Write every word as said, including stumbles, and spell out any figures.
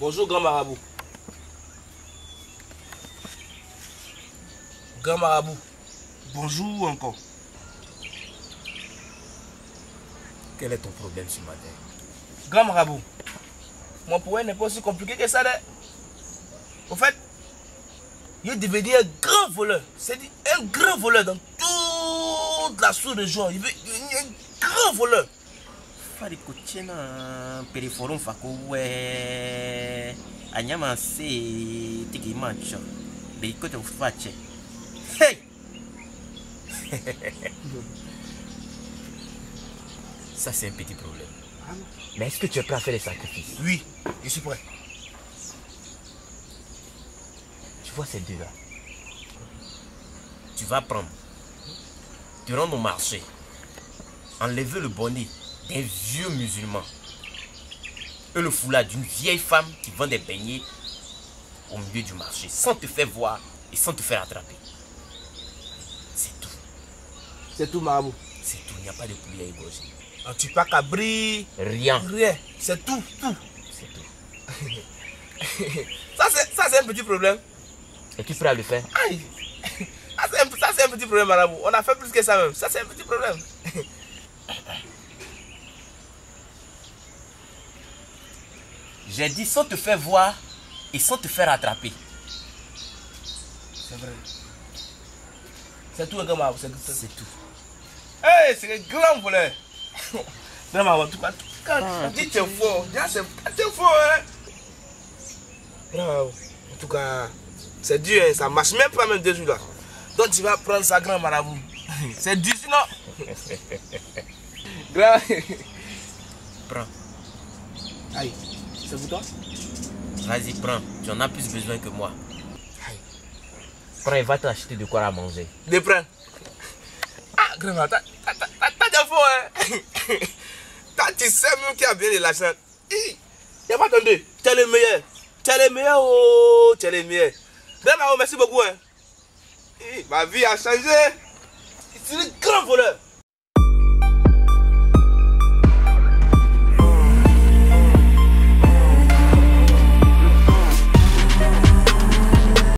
Bonjour Grand Marabout. Grand Marabout. Bonjour encore. Quel est ton problème ce matin? Grand Marabout, mon problème n'est pas aussi compliqué que ça. Au fait, il est devenu un grand voleur. C'est un grand voleur dans toute la sous-région. Il est un grand voleur. Fari Kotiena, Périforum Fakowe, Anyamase, Tikimancho, Beikote Fache. Hey! Ça, c'est un petit problème. Mais est-ce que tu es prêt à faire les sacrifices? Oui, je suis prêt. Tu vois ces deux-là? Tu vas prendre, tu rentres au marché, enlever le bonnet d'un vieux musulman et le foulard d'une vieille femme qui vend des beignets au milieu du marché sans te faire voir et sans te faire attraper. C'est tout. C'est tout, Marabout. C'est tout, il n'y a pas de poulet à égorger. Ah, tu pas cabri. Rien. Rien. C'est tout, tout. C'est tout. Ça, c'est un petit problème. Et qui pourra le faire? Aïe. Ça, c'est un petit problème, Marabout. On a fait plus que ça même. Ça, c'est un petit problème. J'ai dit sans te faire voir et sans te faire attraper. C'est vrai. C'est tout, Grand Marabout. C'est tout. Hey, c'est un grand voleur. Grand Marabout, tu vas dit t'es fort. T'es fort, hein. Grand Marabout, en tout cas, c'est dur, hein. Ça marche même pas, même deux jours là. Donc tu vas prendre ça, Grand Marabout. C'est dur, sinon. Grand. Prends. Aïe. C'est pour toi? Vas-y, prends. Tu en as plus besoin que moi. Aïe. Prends et va t'acheter de quoi à manger. De prendre. Ah, grand-mère, t'as des faux, hein? T'as, tu sais même qui a bien de l'argent. Il n'y a pas attendu. T'es le meilleur. T'es le meilleur, oh. T'es le meilleur. Grand-mère, merci beaucoup, hein. Hi. Ma vie a changé. C'est un grand voleur.